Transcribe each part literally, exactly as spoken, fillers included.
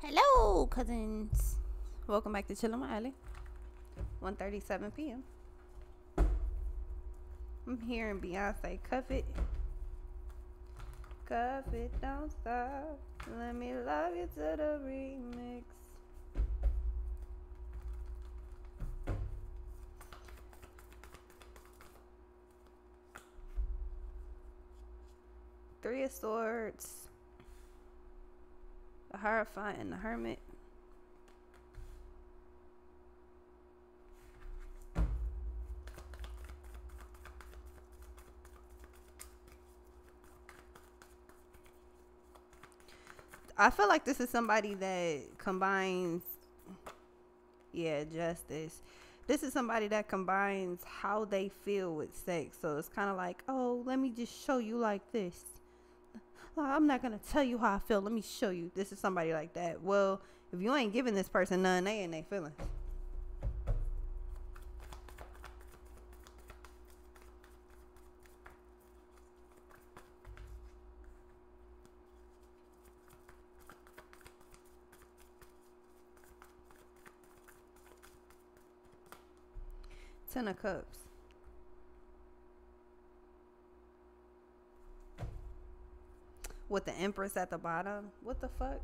Hello, cousins. Welcome back to Chillin' My Alley. one thirty-seven p m I'm hearing Beyonce, cuff it. Cuff it, don't stop. Let me love you to the remix. Three of Swords, the Hierophant and the Hermit. I feel like this is somebody that combines, yeah, justice. This is somebody that combines how they feel with sex. So it's kind of like, oh, let me just show you like this. I'm not going to tell you how I feel. Let me show you. This is somebody like that. Well, if you ain't giving this person none, they ain't they feelings. Ten of Cups. With the Empress at the bottom. What the fuck?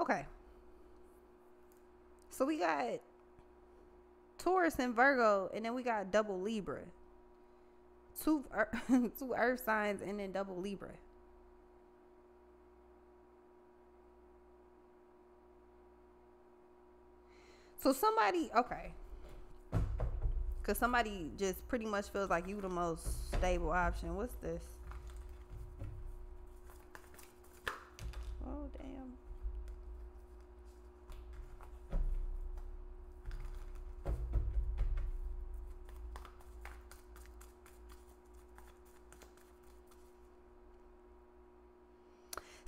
Okay, so we got Taurus and Virgo, and then we got double Libra, two earth, two earth signs, and then double Libra. So somebody, okay, because somebody just pretty much feels like you the most stable option. What's this? Oh, damn.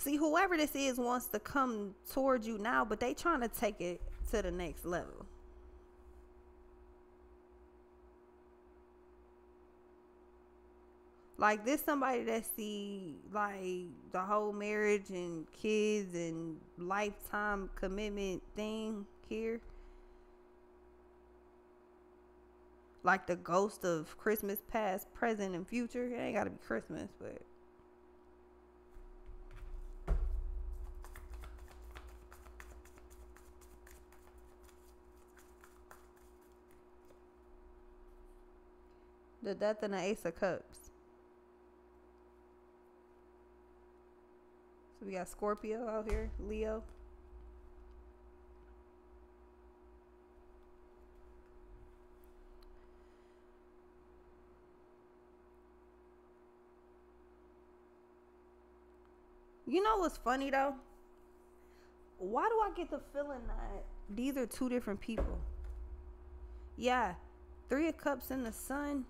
See, whoever this is wants to come towards you now, but they trying to take it to the next level. Like, this somebody that see, like, the whole marriage and kids and lifetime commitment thing here. Like the ghost of Christmas past, present, and future. It ain't got to be Christmas, but... The Death and the Ace of Cups. So we got Scorpio out here, Leo. You know what's funny though? Why do I get the feeling that these are two different people? Yeah, Three of Cups in the Sun.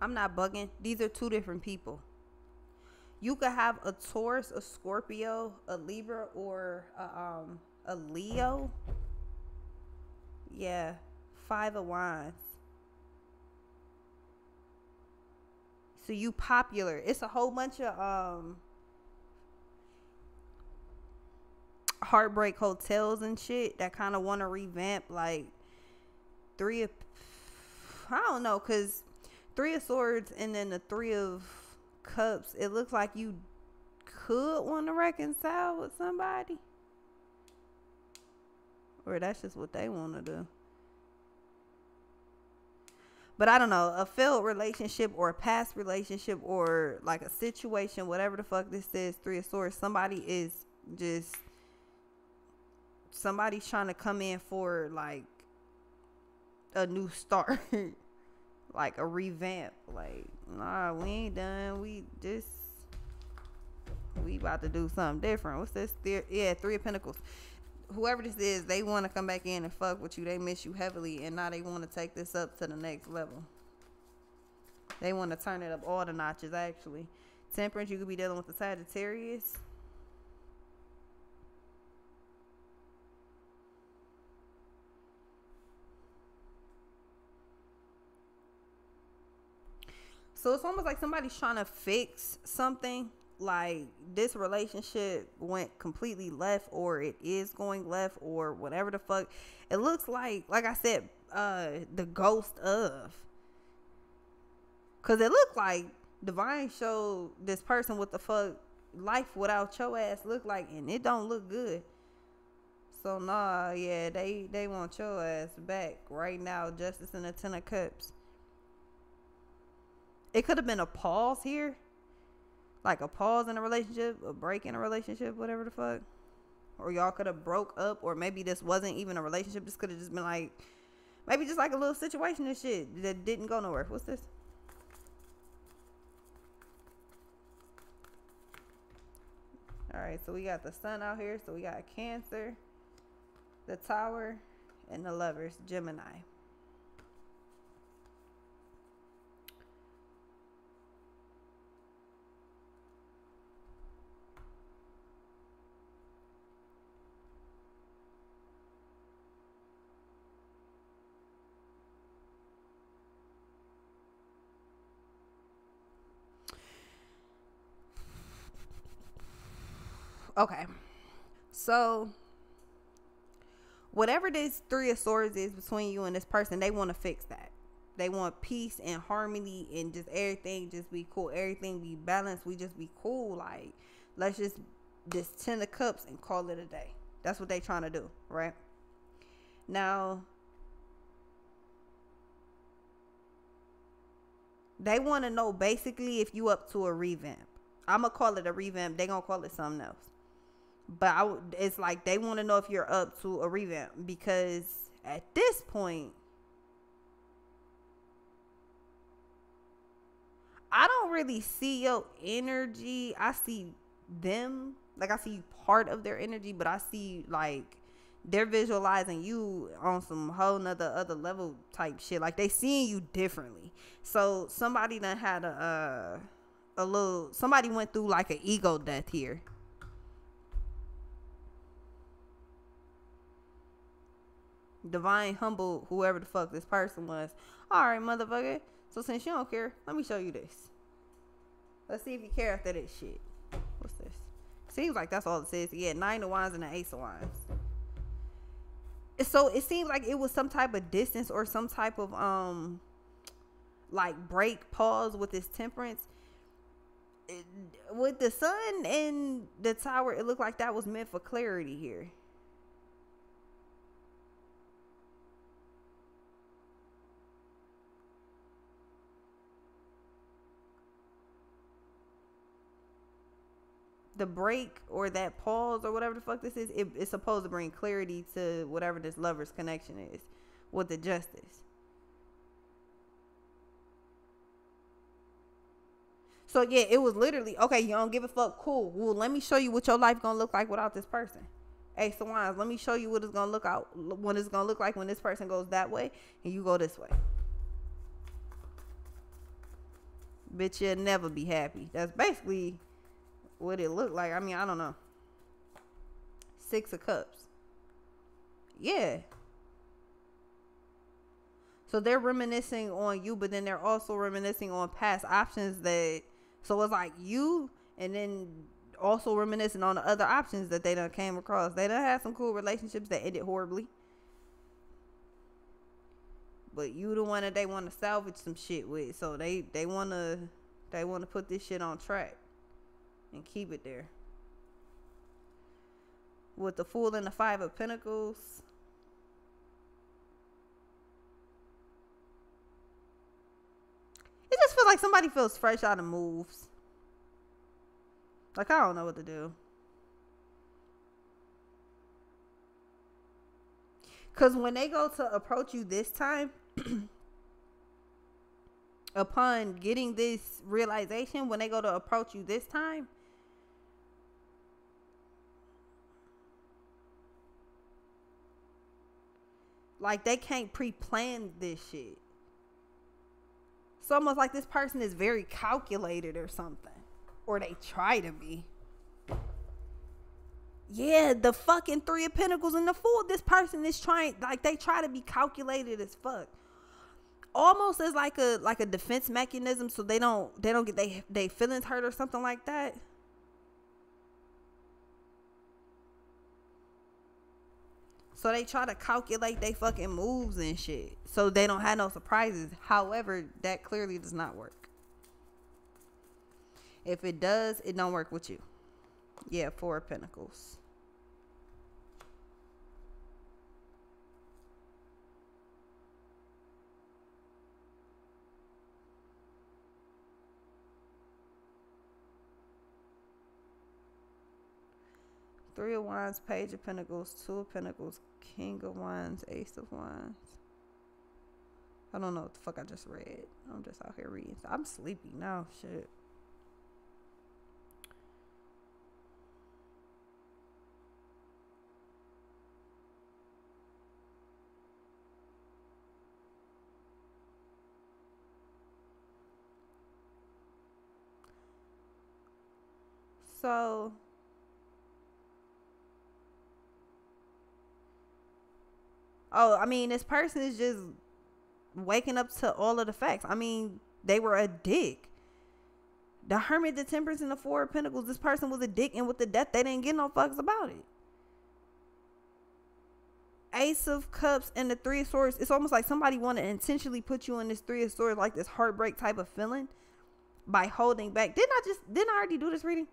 I'm not bugging. These are two different people. You could have a Taurus, a Scorpio, a Libra, or a, um, a Leo. Yeah. Five of Wands. So you popular. It's a whole bunch of um, heartbreak hotels and shit that kind of want to revamp like three of, I don't know, because... Three of Swords and then the Three of Cups. It looks like you could want to reconcile with somebody. Or that's just what they want to do. But I don't know. A failed relationship or a past relationship or like a situation, whatever the fuck this is, Three of Swords. Somebody is just... Somebody's trying to come in for like a new start. Like a revamp, like, nah, we ain't done. We just we about to do something different. What's this? Yeah, Three of Pentacles. Whoever this is, they want to come back in and fuck with you. They miss you heavily, and now they want to take this up to the next level. They want to turn it up all the notches, actually. Temperance, you could be dealing with the Sagittarius. So it's almost like somebody's trying to fix something. Like, this relationship went completely left, or it is going left, or whatever the fuck. It looks like, like I said, uh, the ghost of. Because it looked like Divine showed this person what the fuck life without your ass look like, and it don't look good. So, nah, yeah, they, they want your ass back right now. Justice and the Ten of Cups. It could have been a pause here. Like a pause in a relationship, a break in a relationship, whatever the fuck. Or y'all could have broke up, or maybe this wasn't even a relationship. This could have just been like, maybe just like a little situation and shit that didn't go nowhere. What's this? All right, so we got the Sun out here. So we got Cancer, the Tower, and the Lovers, Gemini. Okay, so whatever this Three of Swords is between you and this person, they want to fix that. They want peace and harmony and just everything just be cool. Everything be balanced. We just be cool. Like, let's just this Ten of Cups and call it a day. That's what they trying to do, right? Now, they want to know basically if you up to a revamp. I'm going to call it a revamp. They going to call it something else. But I, it's like they want to know if you're up to a revamp, because at this point, I don't really see your energy. I see them, like I see part of their energy, but I see like they're visualizing you on some whole nother other level type shit. Like they seeing you differently. So somebody done had a, uh, a little, somebody went through like an ego death here. Divine humble whoever the fuck this person was. All right, motherfucker, so since you don't care, let me show you this. Let's see if you care after this shit. What's this? Seems like that's all it says. Yeah, Nine of Wands and the Ace of Wands. So it seems like it was some type of distance or some type of um like break, pause with this Temperance. It, with the Sun and the Tower, it looked like that was meant for clarity here. The break or that pause or whatever the fuck this is, it, it's supposed to bring clarity to whatever this lover's connection is with the Justice. So yeah, it was literally, okay, you don't give a fuck, cool. Well, let me show you what your life gonna look like without this person. Ace of Wands, let me show you what it's gonna look out when it's gonna look like when this person goes that way and you go this way. Bitch, you'll never be happy. That's basically what it looked like. I mean, I don't know. Six of Cups. Yeah. So they're reminiscing on you, but then they're also reminiscing on past options that, so it's like you and then also reminiscing on the other options that they done came across. They done had some cool relationships that ended horribly, but you the one that they want to salvage some shit with. So they they want to they want to put this shit on track and keep it there. With the Fool and the Five of Pentacles. It just feels like somebody feels fresh out of moves. Like, I don't know what to do. Because when they go to approach you this time, upon getting this realization, when they go to approach you this time, Like, they can't pre-plan this shit. It's almost like this person is very calculated or something. Or they try to be. Yeah, the fucking Three of Pentacles and the Fool. This person is trying, like, they try to be calculated as fuck. Almost as like a like a defense mechanism, so they don't they don't get they they feelings hurt or something like that. So they try to calculate they fucking moves and shit, so they don't have no surprises. However, that clearly does not work. If it does, it don't work with you. Yeah, Four of Pentacles. Three of Wands, Page of Pentacles, Two of Pentacles, King of Wands, Ace of Wands. I don't know what the fuck I just read. I'm just out here reading. I'm sleepy now. Shit. So... Oh, I mean, this person is just waking up to all of the facts. I mean, they were a dick. The Hermit, the Temperance, and the Four of Pentacles, this person was a dick, and with the Death, they didn't get no fucks about it. Ace of Cups and the Three of Swords, it's almost like somebody wanted to intentionally put you in this Three of Swords, like this heartbreak type of feeling, by holding back. Didn't I just, didn't I already do this reading?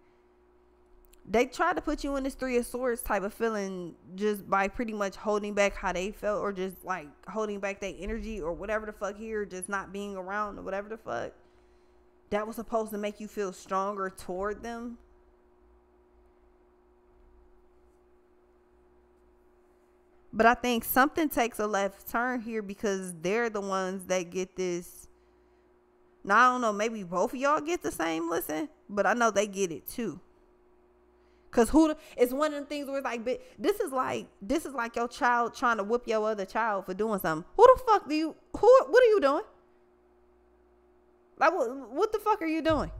They tried to put you in this Three of Swords type of feeling just by pretty much holding back how they felt, or just like holding back their energy or whatever the fuck here, just not being around or whatever the fuck. That was supposed to make you feel stronger toward them. But I think something takes a left turn here, because they're the ones that get this. Now, I don't know, maybe both of y'all get the same listen, but I know they get it too. Cause who, it's one of the things where it's like, bitch, this is like, this is like your child trying to whoop your other child for doing something. Who the fuck do you, who, what are you doing? Like, what, what the fuck are you doing?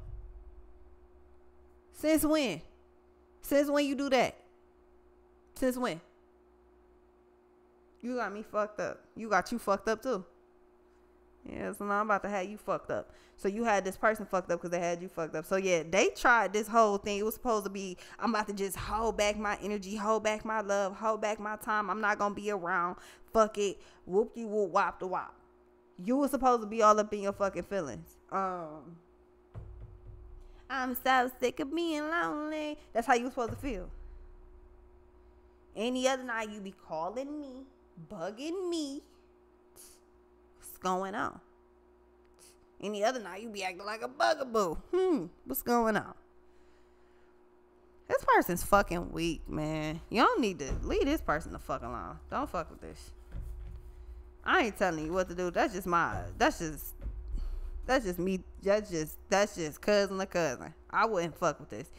Since when? Since when you do that? Since when? You got me fucked up. You got you fucked up too. Yeah, so now I'm about to have you fucked up. So you had this person fucked up because they had you fucked up. So yeah, they tried this whole thing. It was supposed to be, I'm about to just hold back my energy, hold back my love, hold back my time. I'm not going to be around. Fuck it. Whoop-de-whoop, wop-de-wop. You were supposed to be all up in your fucking feelings. Um, I'm so sick of being lonely. That's how you were supposed to feel. Any other night, you be calling me, bugging me. Going on any other night you be acting like a bugaboo. Hmm what's going on? This person's fucking weak, man. You don't need to leave this person the fuck alone. Don't fuck with this. I ain't telling you what to do. That's just my that's just that's just me that's just that's just cousin to cousin. I wouldn't fuck with this.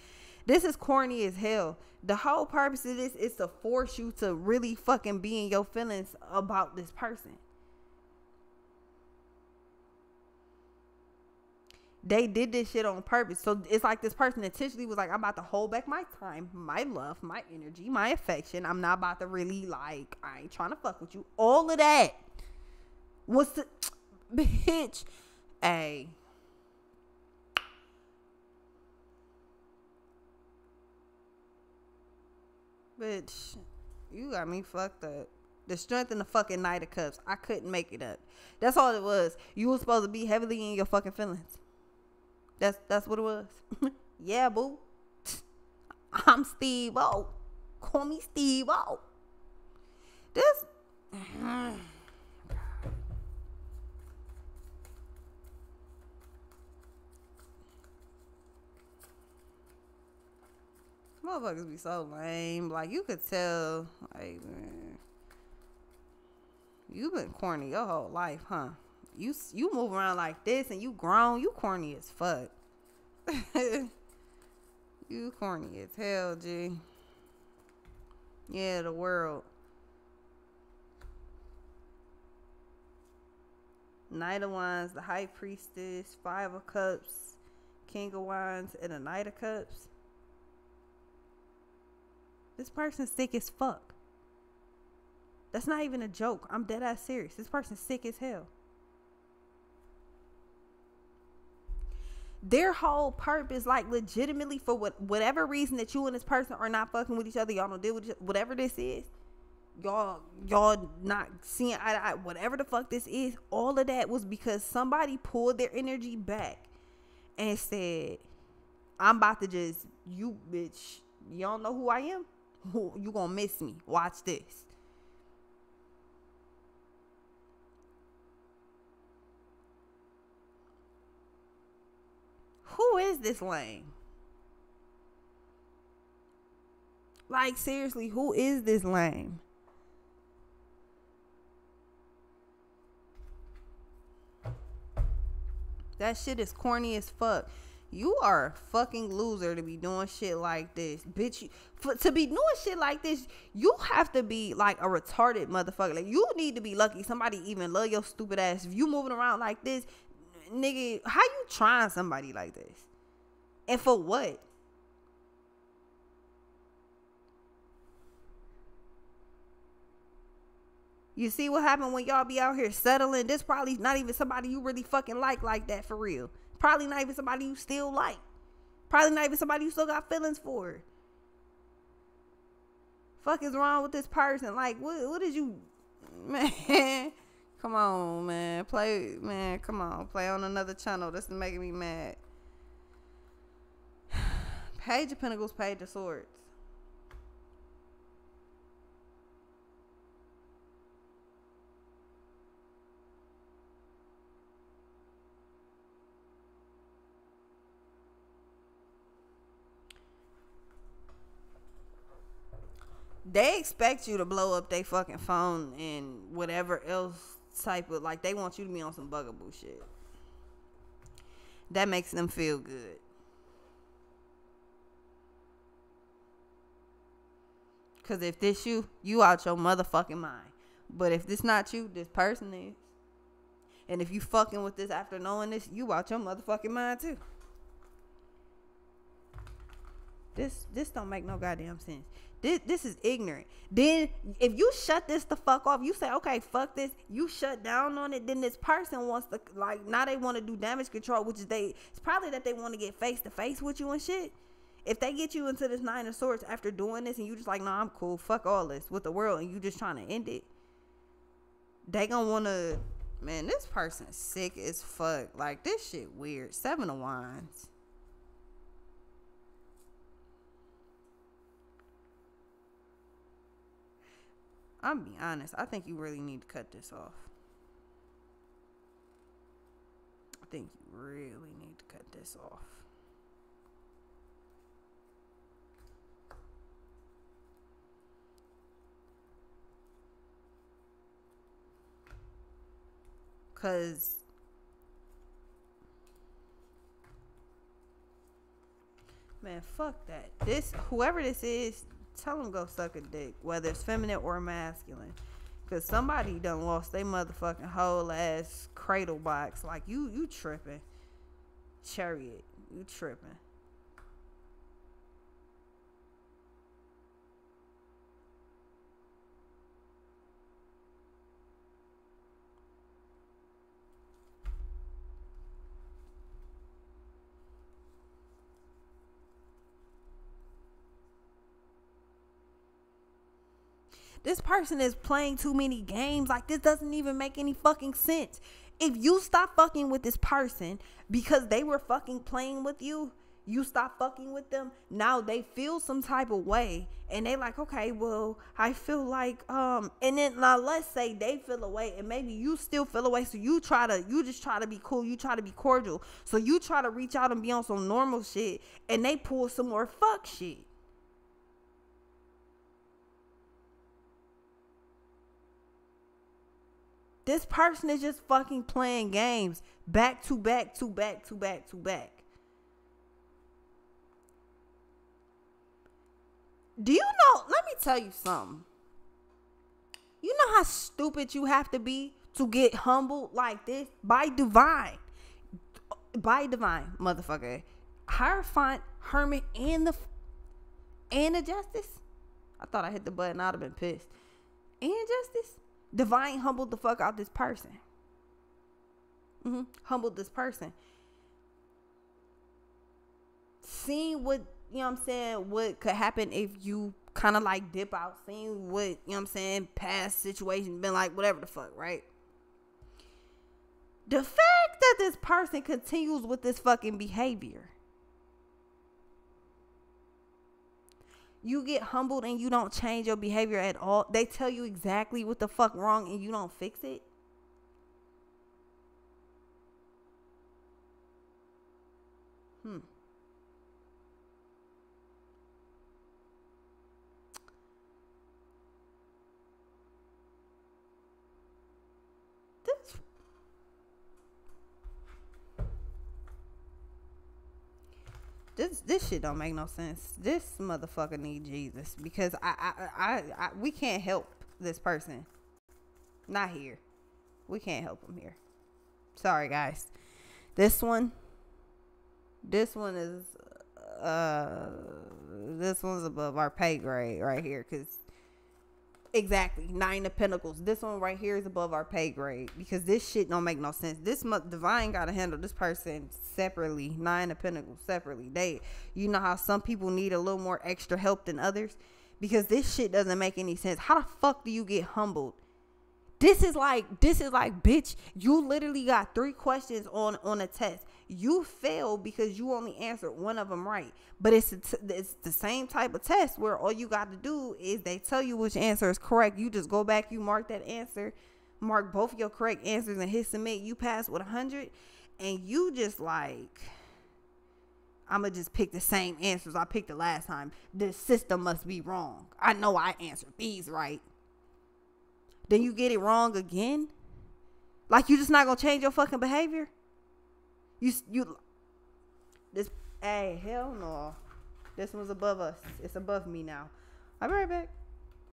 This is corny as hell. The whole purpose of this is to force you to really fucking be in your feelings about this person. They did this shit on purpose. So it's like this person intentionally was like, I'm about to hold back my time, my love, my energy, my affection. I'm not about to really, like, I ain't trying to fuck with you. All of that. What's the... Bitch. Hey. Bitch. You got me fucked up. The strength in the fucking Knight of Cups. I couldn't make it up. That's all it was. You were supposed to be heavily in your fucking feelings. That's that's what it was. Yeah, boo. I'm Steve-O. Call me Steve-O. This. Motherfuckers be so lame. Like, you could tell. Like, man. You been corny your whole life, huh? You you move around like this and you grown. You corny as fuck. You corny as hell, G. Yeah, the world. Knight of Wands, the High Priestess, Five of Cups, King of Wands, and the Knight of Cups. This person's sick as fuck. That's not even a joke. I'm dead ass serious. This person's sick as hell. Their whole purpose, like legitimately, for what, whatever reason that you and this person are not fucking with each other, y'all don't deal with each other, whatever this is, y'all y'all not seeing eye to eye, whatever the fuck this is, all of that was because somebody pulled their energy back and said, I'm about to just, you bitch, you don't know who I am? You gonna miss me. Watch this. Who is this lame? Like, seriously, who is this lame? That shit is corny as fuck. You are a fucking loser to be doing shit like this. Bitch, you, for, to be doing shit like this, you have to be like a retarded motherfucker. Like, you need to be lucky somebody even love your stupid ass. If you moving around like this, nigga, how you trying somebody like this? And for what? You see what happened when y'all be out here settling? This probably not even somebody you really fucking like like that for real. Probably not even somebody you still like. Probably not even somebody you still got feelings for. Fuck is wrong with this person? Like, what, what did you... Man... Come on, man. Play, man. Come on. Play on another channel. This is making me mad. Page of Pentacles, Page of Swords. They expect you to blow up their fucking phone and whatever else. Type of, like, they want you to be on some bugaboo shit that makes them feel good. Cause if this you, you out your motherfucking mind. But if this not you, this person is. And if you fucking with this after knowing this, you out your motherfucking mind too. This this don't make no goddamn sense. This, this is ignorant. Then if you shut this the fuck off, you say, okay, fuck this. You shut down on it. Then this person wants to, like, now they want to do damage control, which is they, it's probably that they want to get face to face with you and shit. If they get you into this Nine of Swords after doing this and you just like, no, nah, I'm cool. Fuck all this with the world. And you just trying to end it. They going to want to, man, this person's sick as fuck. Like, this shit weird. Seven of Wands. I'm being honest. I think you really need to cut this off. I think you really need to cut this off. Because man, fuck that. This, whoever this is, tell them go suck a dick, whether it's feminine or masculine, because somebody done lost their motherfucking whole ass cradle box. Like, you you tripping, Chariot, you tripping. This person is playing too many games. Like, this doesn't even make any fucking sense. If you stop fucking with this person because they were fucking playing with you, you stop fucking with them. Now they feel some type of way and they like, okay, well, I feel like, um, and then now let's say they feel away and maybe you still feel away. So you try to, you just try to be cool. You try to be cordial. So you try to reach out and be on some normal shit and they pull some more fuck shit. This person is just fucking playing games back to back to back to back to back. Do you know? Let me tell you something. You know how stupid you have to be to get humbled like this by Divine, by Divine, motherfucker, Hierophant, Herman, and the and the Justice. I thought I hit the button. I'd have been pissed. And Justice, Divine humbled the fuck out this person. Mm-hmm. Humbled this person. Seeing what, you know what I'm saying, what could happen if you kind of like dip out, seeing what, you know what I'm saying, past situation, been like, whatever the fuck, right? The fact that this person continues with this fucking behavior. You get humbled and you don't change your behavior at all. They tell you exactly what the fuck wrong and you don't fix it. Hmm. This. This this shit don't make no sense. This motherfucker need Jesus, because I I, I I we can't help this person. Not here. We can't help him here. Sorry guys. This one. This one is, uh, this one's above our pay grade right here, because exactly Nine of Pentacles. This one right here is above our pay grade because this shit don't make no sense. This Divine got to handle this person separately. Nine of Pentacles separately. They, you know how some people need a little more extra help than others, because this shit doesn't make any sense. How the fuck do you get humbled? This is like, this is like, bitch, you literally got three questions on, on a test. You failed because you only answered one of them right. But it's, it's the same type of test where all you got to do is they tell you which answer is correct. You just go back, you mark that answer, mark both your correct answers and hit submit. You pass with one hundred, and you just like, I'm going to just pick the same answers I picked the last time. The system must be wrong. I know I answered these right. Then you get it wrong again. Like, you just not gonna change your fucking behavior. You you. This hey hell no. This one's above us. It's above me now. I'll be right back.